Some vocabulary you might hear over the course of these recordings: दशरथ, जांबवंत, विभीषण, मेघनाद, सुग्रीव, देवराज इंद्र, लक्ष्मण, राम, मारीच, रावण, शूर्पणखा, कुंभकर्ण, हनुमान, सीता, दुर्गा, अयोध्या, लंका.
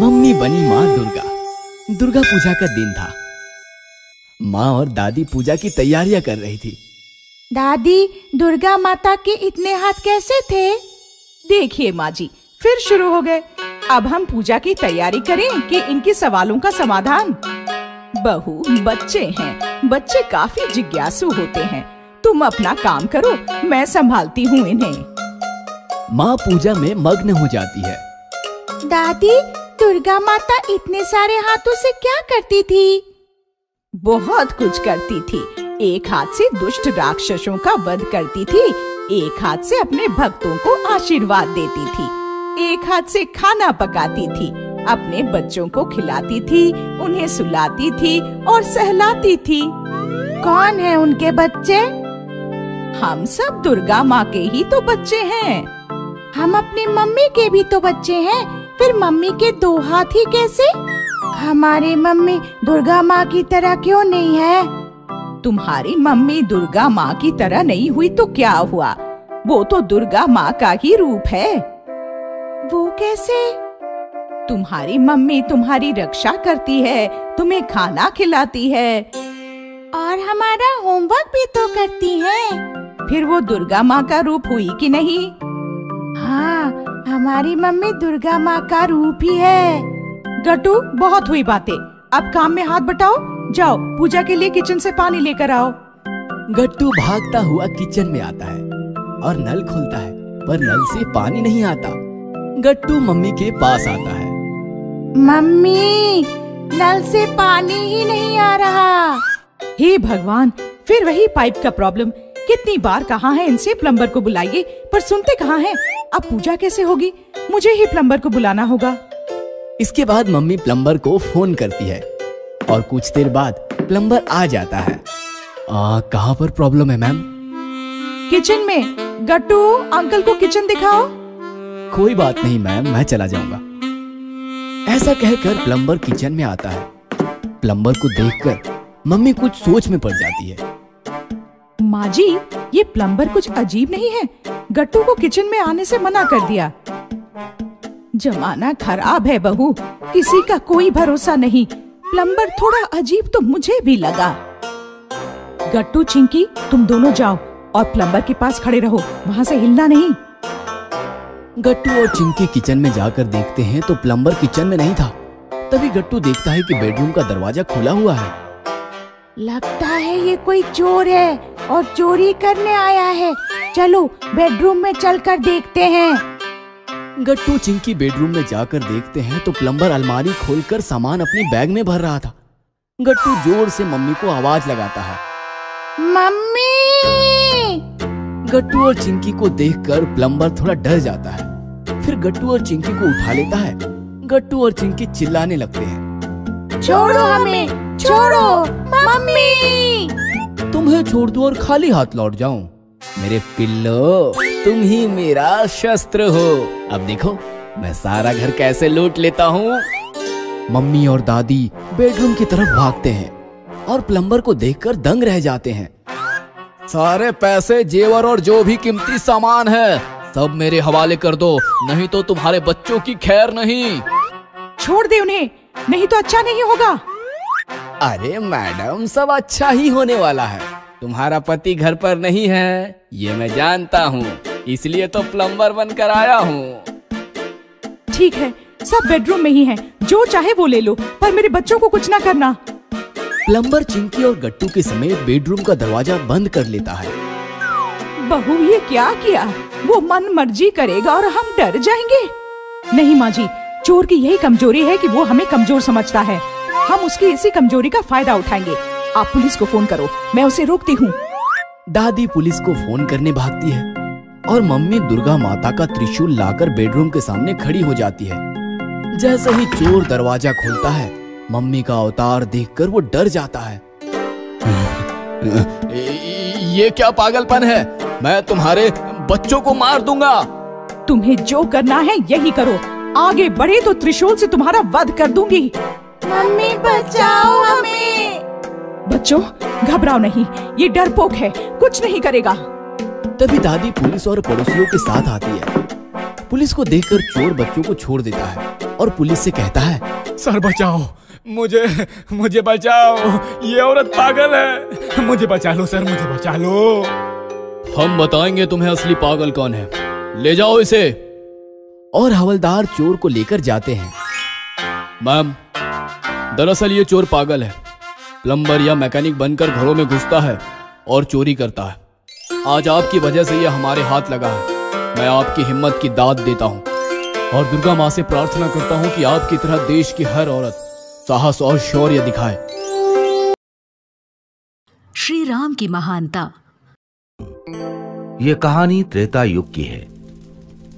Mummy बनी माँ दुर्गा। दुर्गा पूजा का दिन था। माँ और दादी पूजा की तैयारियां कर रही थी। दादी, दुर्गा माता के इतने हाथ कैसे थे? देखिए माँ जी, फिर शुरू हो गए। अब हम पूजा की तैयारी करें कि इनके सवालों का समाधान। बहू, बच्चे हैं, बच्चे काफी जिज्ञासु होते हैं। तुम अपना काम करो, मैं संभालती हूँ इन्हें। माँ पूजा में मग्न हो जाती है। दादी, दुर्गा माता इतने सारे हाथों से क्या करती थी? बहुत कुछ करती थी। एक हाथ से दुष्ट राक्षसों का वध करती थी, एक हाथ से अपने भक्तों को आशीर्वाद देती थी, एक हाथ से खाना पकाती थी, अपने बच्चों को खिलाती थी, उन्हें सुलाती थी और सहलाती थी। कौन है उनके बच्चे? हम सब दुर्गा माँ के ही तो बच्चे हैं। हम अपनी मम्मी के भी तो बच्चे हैं, फिर मम्मी के दो हाथ ही कैसे? हमारी मम्मी दुर्गा माँ की तरह क्यों नहीं है? तुम्हारी मम्मी दुर्गा माँ की तरह नहीं हुई तो क्या हुआ? वो तो दुर्गा माँ का ही रूप है। वो कैसे? तुम्हारी मम्मी तुम्हारी रक्षा करती है, तुम्हें खाना खिलाती है और हमारा होमवर्क भी तो करती है। फिर वो दुर्गा माँ का रूप हुई कि नहीं? हाँ, हमारी मम्मी दुर्गा माँ का रूप ही है। गटू, बहुत हुई बातें, अब काम में हाथ बटाओ। जाओ पूजा के लिए किचन से पानी लेकर आओ। गट्टू भागता हुआ किचन में आता है और नल खोलता है, पर नल से पानी नहीं आता। गट्टू मम्मी के पास आता है। मम्मी, नल से पानी ही नहीं आ रहा। हे भगवान, फिर वही पाइप का प्रॉब्लम। कितनी बार कहा है इनसे प्लम्बर को बुलाइए, पर सुनते कहाँ हैं। अब पूजा कैसे होगी? मुझे ही प्लम्बर को बुलाना होगा। इसके बाद मम्मी प्लम्बर को फोन करती है और कुछ देर बाद प्लम्बर आ जाता है। कहाँ पर प्रॉब्लम है मैम? किचन में। गट्टू, अंकल को किचन दिखाओ। कोई बात नहीं मैम, मैं चला जाऊंगा। ऐसा कहकर प्लम्बर किचन में आता है। प्लम्बर को देखकर मम्मी कुछ सोच में पड़ जाती है। माँ जी, ये प्लम्बर कुछ अजीब नहीं है? गट्टू को किचन में आने से मना कर दिया। जमाना खराब है बहू, किसी का कोई भरोसा नहीं। प्लम्बर थोड़ा अजीब तो मुझे भी लगा। गट्टू, चिंकी, तुम दोनों जाओ और प्लम्बर के पास खड़े रहो, वहाँ से हिलना नहीं। गट्टू और चिंकी किचन में जाकर देखते हैं तो प्लम्बर किचन में नहीं था। तभी गट्टू देखता है कि बेडरूम का दरवाजा खुला हुआ है। लगता है ये कोई चोर है और चोरी करने आया है। चलो बेडरूम में चलकर देखते हैं। गट्टू चिंकी बेडरूम में जाकर देखते हैं तो प्लम्बर अलमारी खोलकर सामान अपने बैग में भर रहा था। गट्टू जोर से मम्मी को आवाज लगाता है, मम्मी। गट्टू और चिंकी को देखकर प्लम्बर थोड़ा डर जाता है। फिर गट्टू और चिंकी को उठा लेता है। गट्टू और चिंकी चिल्लाने लगते हैं, छोड़ो हमें, छोड़ो मम्मी, तुम्हें छोड़ दूं और खाली हाथ लौट जाऊं। मेरे पिल्लो, तुम ही मेरा शस्त्र हो। अब देखो मैं सारा घर कैसे लूट लेता हूँ। मम्मी और दादी बेडरूम की तरफ भागते हैं और प्लम्बर को देखकर दंग रह जाते हैं। सारे पैसे, जेवर और जो भी कीमती सामान है सब मेरे हवाले कर दो, नहीं तो तुम्हारे बच्चों की खैर नहीं। छोड़ दे उन्हें, नहीं तो अच्छा नहीं होगा। अरे मैडम, सब अच्छा ही होने वाला है। तुम्हारा पति घर पर नहीं है, ये मैं जानता हूँ, इसलिए तो प्लम्बर बनकर आया हूँ। ठीक है, सब बेडरूम में ही है, जो चाहे वो ले लो, पर मेरे बच्चों को कुछ ना करना। प्लम्बर चिंकी और गट्टू के समेत बेडरूम का दरवाजा बंद कर लेता है। बहू, ये क्या किया? वो मन मर्जी करेगा और हम डर जाएंगे। नहीं माँ जी, चोर की यही कमजोरी है कि वो हमें कमजोर समझता है। हम उसकी इसी कमजोरी का फायदा उठाएंगे। आप पुलिस को फोन करो, मैं उसे रोकती हूँ। दादी पुलिस को फोन करने भागती है और मम्मी दुर्गा माता का त्रिशूल लाकर बेडरूम के सामने खड़ी हो जाती है। जैसे ही चोर दरवाजा खोलता है, मम्मी का अवतार देखकर वो डर जाता है। ये क्या पागलपन है? मैं तुम्हारे बच्चों को मार दूंगा। तुम्हें जो करना है यही करो, आगे बढ़े तो त्रिशूल से तुम्हारा वध कर दूंगी। मम्मी बचाओ हमें। बच्चों, घबराओ नहीं, ये डरपोक है, कुछ नहीं करेगा। तभी दादी पुलिस और पड़ोसियों के साथ आती है। पुलिस को देखकर चोर बच्चों को छोड़ देता है और पुलिस से कहता है, सर बचाओ, मुझे बचाओ, ये औरत पागल है, मुझे बचा लो सर, मुझे बचा लो। हम बताएंगे तुम्हें असली पागल कौन है, ले जाओ इसे। और हवलदार चोर को लेकर जाते हैं। मैम, दरअसल ये चोर पागल है, प्लम्बर या मैकेनिक बनकर घरों में घुसता है और चोरी करता है। आज आपकी वजह से यह हमारे हाथ लगा है। मैं आपकी हिम्मत की दाद देता हूँ और दुर्गा माँ से प्रार्थना करता हूँ कि आपकी तरह देश की हर औरत साहस और शौर्य दिखाए। श्री राम की महानता। यह कहानी त्रेता युग की है।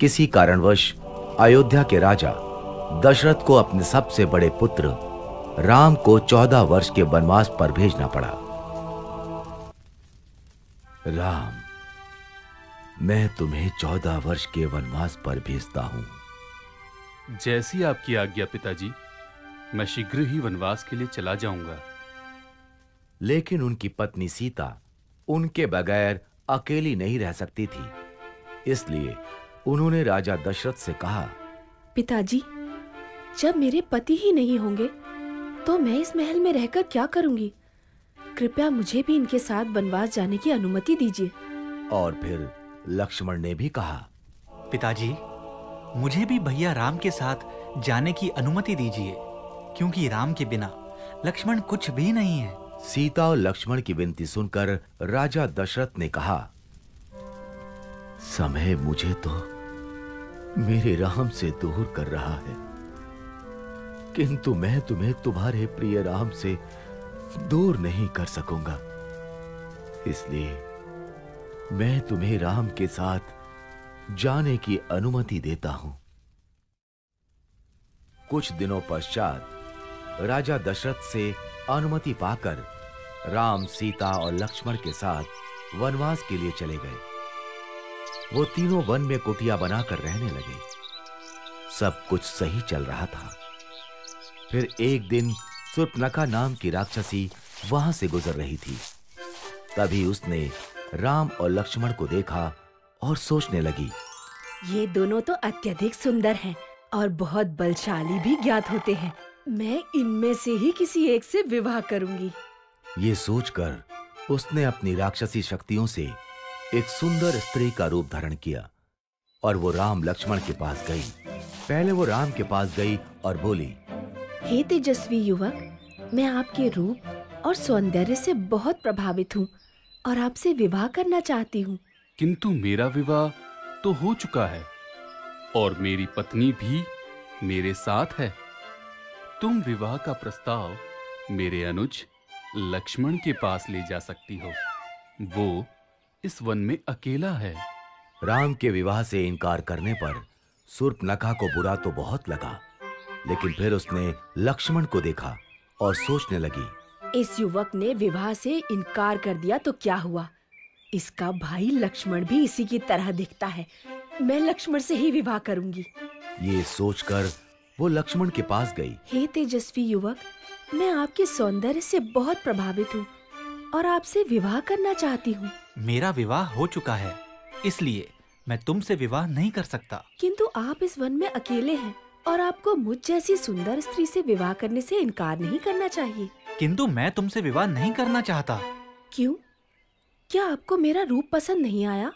किसी कारणवश अयोध्या के राजा दशरथ को अपने सबसे बड़े पुत्र राम को 14 वर्ष के वनवास पर भेजना पड़ा। राम, मैं तुम्हें 14 वर्ष के वनवास पर भेजता हूं। जैसी आपकी आज्ञा पिताजी, मैं शीघ्र ही वनवास के लिए चला जाऊंगा। लेकिन उनकी पत्नी सीता उनके बगैर अकेली नहीं रह सकती थी, इसलिए उन्होंने राजा दशरथ से कहा, पिताजी, जब मेरे पति ही नहीं होंगे तो मैं इस महल में रहकर क्या करूंगी? कृपया मुझे भी इनके साथ वनवास जाने की अनुमति दीजिए। और फिर लक्ष्मण ने भी कहा, पिताजी, मुझे भी भैया राम के साथ जाने की अनुमति दीजिए, क्योंकि राम के बिना लक्ष्मण कुछ भी नहीं है। सीता और लक्ष्मण की विनती सुनकर राजा दशरथ ने कहा, समय मुझे तो मेरे राम से दूर कर रहा है, किंतु मैं तुम्हें तुम्हारे प्रिय राम से दूर नहीं कर सकूंगा, इसलिए मैं तुम्हें राम के साथ जाने की अनुमति देता हूं। कुछ दिनों पश्चात राजा दशरथ से अनुमति पाकर राम, सीता और लक्ष्मण के साथ वनवास के लिए चले गए। वो तीनों वन में कुटिया बनाकर रहने लगे। सब कुछ सही चल रहा था। फिर एक दिन शूर्पणखा नाम की राक्षसी वहां से गुजर रही थी। तभी उसने राम और लक्ष्मण को देखा और सोचने लगी, ये दोनों तो अत्यधिक सुंदर हैं और बहुत बलशाली भी ज्ञात होते हैं, मैं इनमें से ही किसी एक से विवाह करूंगी। ये सोचकर उसने अपनी राक्षसी शक्तियों से एक सुंदर स्त्री का रूप धारण किया और वो राम लक्ष्मण के पास गई। पहले वो राम के पास गई और बोली, हे तेजस्वी युवक, मैं आपके रूप और सौंदर्य से बहुत प्रभावित हूँ और आपसे विवाह करना चाहती हूँ। किंतु मेरा विवाह तो हो चुका है और मेरी पत्नी भी मेरे साथ है। तुम विवाह का प्रस्ताव मेरे अनुज लक्ष्मण के पास ले जा सकती हो, वो इस वन में अकेला है। राम के विवाह से इनकार करने पर शूर्पणखा को बुरा तो बहुत लगा, लेकिन फिर उसने लक्ष्मण को देखा और सोचने लगी, इस युवक ने विवाह से इनकार कर दिया तो क्या हुआ, इसका भाई लक्ष्मण भी इसी की तरह दिखता है, मैं लक्ष्मण से ही विवाह करूंगी। ये सोचकर वो लक्ष्मण के पास गई। हे तेजस्वी युवक, मैं आपके सौंदर्य से बहुत प्रभावित हूँ और आपसे विवाह करना चाहती हूँ। मेरा विवाह हो चुका है, इसलिए मैं तुमसे विवाह नहीं कर सकता। किन्तु आप इस वन में अकेले हैं और आपको मुझ जैसी सुंदर स्त्री से विवाह करने से इनकार नहीं करना चाहिए। किंतु मैं तुमसे विवाह नहीं करना चाहता। क्यों? क्या आपको मेरा रूप पसंद नहीं आया?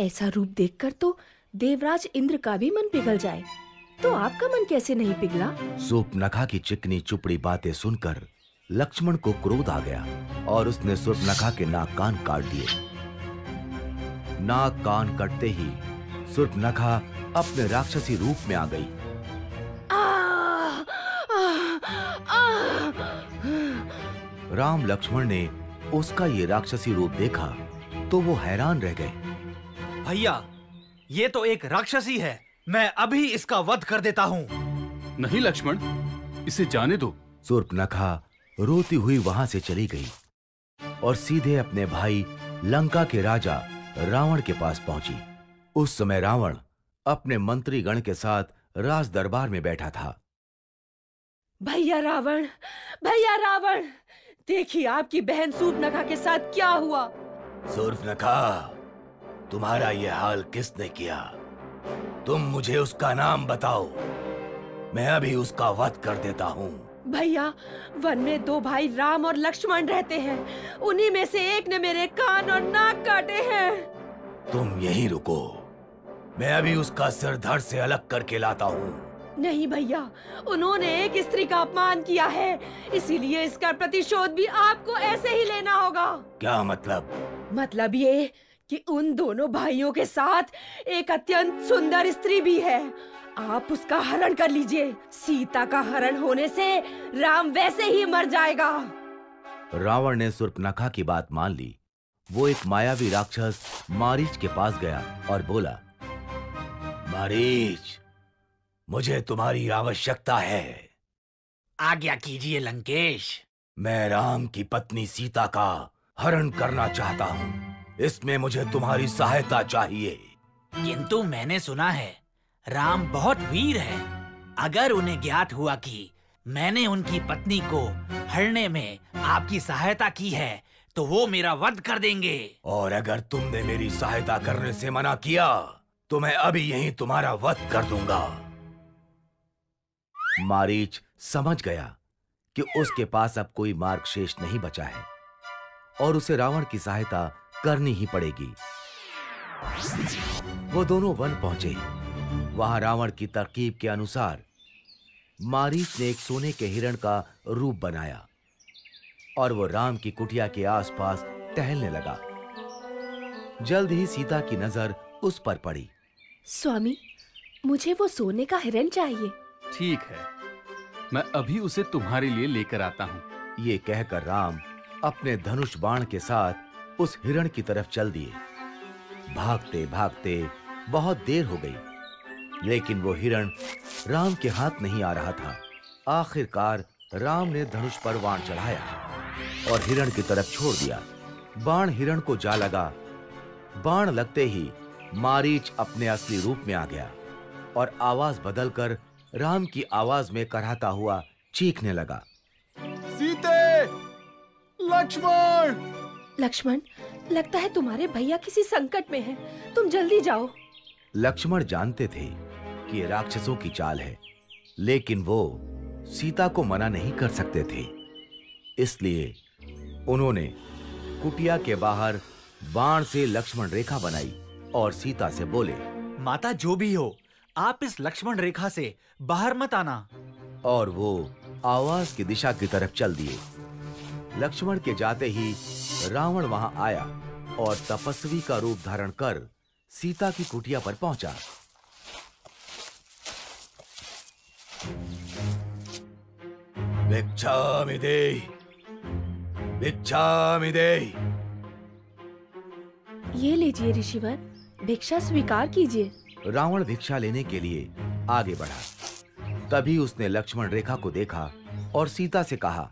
ऐसा रूप देखकर तो देवराज इंद्र का भी मन पिघल जाए, तो आपका मन कैसे नहीं पिघला? शूर्पणखा की चिकनी चुपड़ी बातें सुनकर लक्ष्मण को क्रोध आ गया और उसने शूर्पणखा के नाक कान काट दिए। नाक कान कटते ही शूर्पणखा अपने राक्षसी रूप में आ गई। राम लक्ष्मण ने उसका ये राक्षसी रूप देखा तो वो हैरान रह गए। भैया, ये तो एक राक्षसी है, मैं अभी इसका वध कर देता हूँ। नहीं लक्ष्मण, इसे जाने दो। शूर्पणखा रोती हुई वहाँ से चली गई और सीधे अपने भाई लंका के राजा रावण के पास पहुँची। उस समय रावण अपने मंत्रीगण के साथ राज दरबार में बैठा था। भैया रावण, देखिए आपकी बहन शूर्पणखा के साथ क्या हुआ। शूर्पणखा, तुम्हारा ये हाल किसने किया? तुम मुझे उसका नाम बताओ, मैं अभी उसका वध कर देता हूँ। भैया, वन में दो भाई राम और लक्ष्मण रहते हैं। उन्हीं में से एक ने मेरे कान और नाक काटे हैं। तुम यहीं रुको, मैं अभी उसका सिर धड़ से अलग करके लाता हूँ। नहीं भैया, उन्होंने एक स्त्री का अपमान किया है, इसीलिए इसका प्रतिशोध भी आपको ऐसे ही लेना होगा। क्या मतलब? मतलब ये कि उन दोनों भाइयों के साथ एक अत्यंत सुंदर स्त्री भी है। आप उसका हरण कर लीजिए। सीता का हरण होने से राम वैसे ही मर जाएगा। रावण ने शूर्पणखा की बात मान ली। वो एक मायावी राक्षस मारीच के पास गया और बोला, मारीच, मुझे तुम्हारी आवश्यकता है। आज्ञा कीजिए लंकेश। मैं राम की पत्नी सीता का हरण करना चाहता हूँ, इसमें मुझे तुम्हारी सहायता चाहिए। किंतु मैंने सुना है राम बहुत वीर है। अगर उन्हें ज्ञात हुआ कि मैंने उनकी पत्नी को हरने में आपकी सहायता की है तो वो मेरा वध कर देंगे। और अगर तुमने मेरी सहायता करने से मना किया तो मैं अभी यहीं तुम्हारा वध कर दूंगा। मारीच समझ गया कि उसके पास अब कोई मार्ग शेष नहीं बचा है और उसे रावण की सहायता करनी ही पड़ेगी। वो दोनों वन पहुंचे। वहां रावण की तरकीब के अनुसार मारीच ने एक सोने के हिरण का रूप बनाया और वो राम की कुटिया के आसपास टहलने लगा। जल्द ही सीता की नजर उस पर पड़ी। स्वामी, मुझे वो सोने का हिरण चाहिए। ठीक है, मैं अभी उसे तुम्हारे लिए लेकर आता हूँ। ये कहकर राम अपने धनुष बाण के साथ उस हिरण की तरफ चल दिए। भागते भागते बहुत देर हो गई, लेकिन वो हिरण राम के हाथ नहीं आ रहा था। आखिरकार राम ने धनुष पर बाण चढ़ाया और हिरण की तरफ छोड़ दिया। बाण हिरण को जा लगा। बाण लगते ही मारीच अपने असली रूप में आ गया और आवाज बदलकर राम की आवाज में कराहता हुआ चीखने लगा, सीते! लक्ष्मण! लक्ष्मण, लगता है तुम्हारे भैया किसी संकट में हैं। तुम जल्दी जाओ। लक्ष्मण जानते थे कि ये राक्षसों की चाल है, लेकिन वो सीता को मना नहीं कर सकते थे, इसलिए उन्होंने कुटिया के बाहर बाण से लक्ष्मण रेखा बनाई और सीता से बोले, माता जो भी हो, आप इस लक्ष्मण रेखा से बाहर मत आना। और वो आवाज की दिशा की तरफ चल दिए। लक्ष्मण के जाते ही रावण वहां आया और तपस्वी का रूप धारण कर सीता की कुटिया पर पहुंचा। भिक्षामि देहि, भिक्षामि देहि। ये लीजिए ऋषिवर, भिक्षा स्वीकार कीजिए। रावण भिक्षा लेने के लिए आगे बढ़ा। तभी उसने लक्ष्मण रेखा को देखा और सीता से कहा,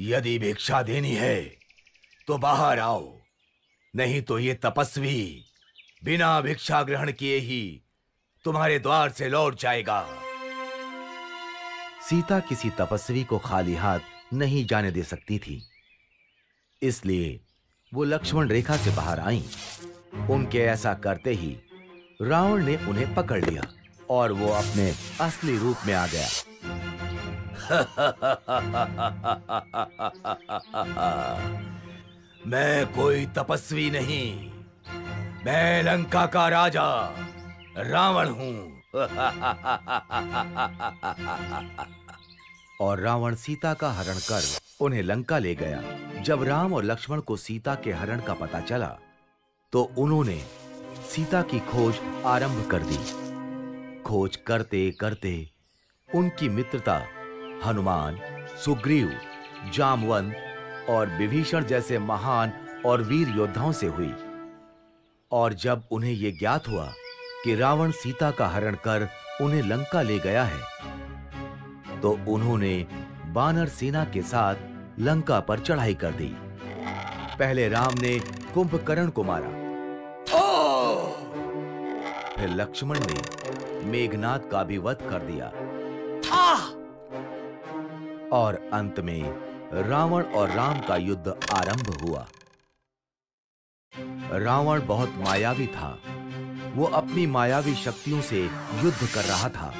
यदि भिक्षा देनी है तो बाहर आओ, नहीं तो ये तपस्वी बिना भिक्षा ग्रहण किए ही तुम्हारे द्वार से लौट जाएगा। सीता किसी तपस्वी को खाली हाथ नहीं जाने दे सकती थी, इसलिए वो लक्ष्मण रेखा से बाहर आईं। उनके ऐसा करते ही रावण ने उन्हें पकड़ लिया और वो अपने असली रूप में आ गया। मैं कोई तपस्वी नहीं, मैं लंका का राजा रावण हूं। और रावण सीता का हरण कर उन्हें लंका ले गया। जब राम और लक्ष्मण को सीता के हरण का पता चला तो उन्होंने सीता की खोज आरंभ कर दी। खोज करते करते उनकी मित्रता हनुमान, सुग्रीव, जांबवंत और विभीषण जैसे महान और वीर योद्धाओं से हुई। और जब उन्हें यह ज्ञात हुआ कि रावण सीता का हरण कर उन्हें लंका ले गया है तो उन्होंने बानर सेना के साथ लंका पर चढ़ाई कर दी। पहले राम ने कुंभकर्ण को मारा, फिर लक्ष्मण ने मेघनाद का भी वध कर दिया और अंत में रावण और राम का युद्ध आरंभ हुआ। रावण बहुत मायावी था। वो अपनी मायावी शक्तियों से युद्ध कर रहा था।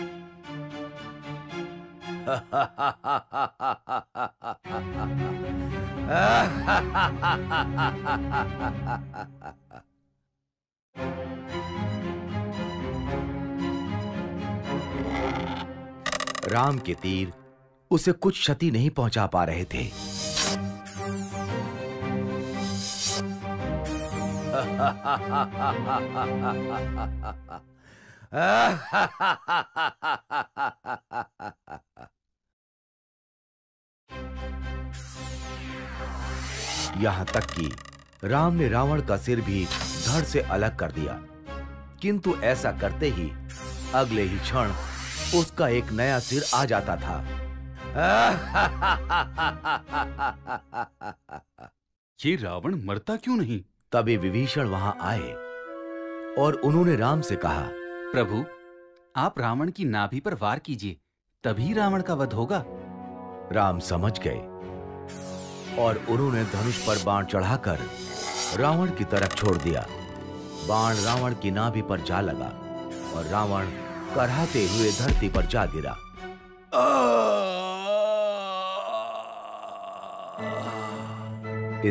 राम के तीर उसे कुछ क्षति नहीं पहुंचा पा रहे थे। यहां तक कि राम ने रावण का सिर भी धड़ से अलग कर दिया, किंतु ऐसा करते ही अगले ही क्षण उसका एक नया सिर आ जाता था। ये रावण मरता क्यों नहीं? तभी विभीषण वहां आए और उन्होंने राम से कहा, प्रभु आप रावण की नाभि पर वार कीजिए, तभी रावण का वध होगा। राम समझ गए और उन्होंने धनुष पर बाण चढ़ाकर रावण की तरफ छोड़ दिया। बाण रावण की नाभि पर जा लगा और रावण कराहते हुए धरती पर जा गिरा।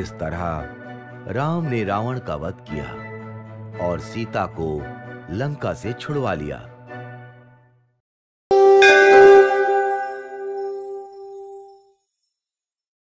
इस तरह राम ने रावण का वध किया और सीता को लंका से छुड़वा लिया।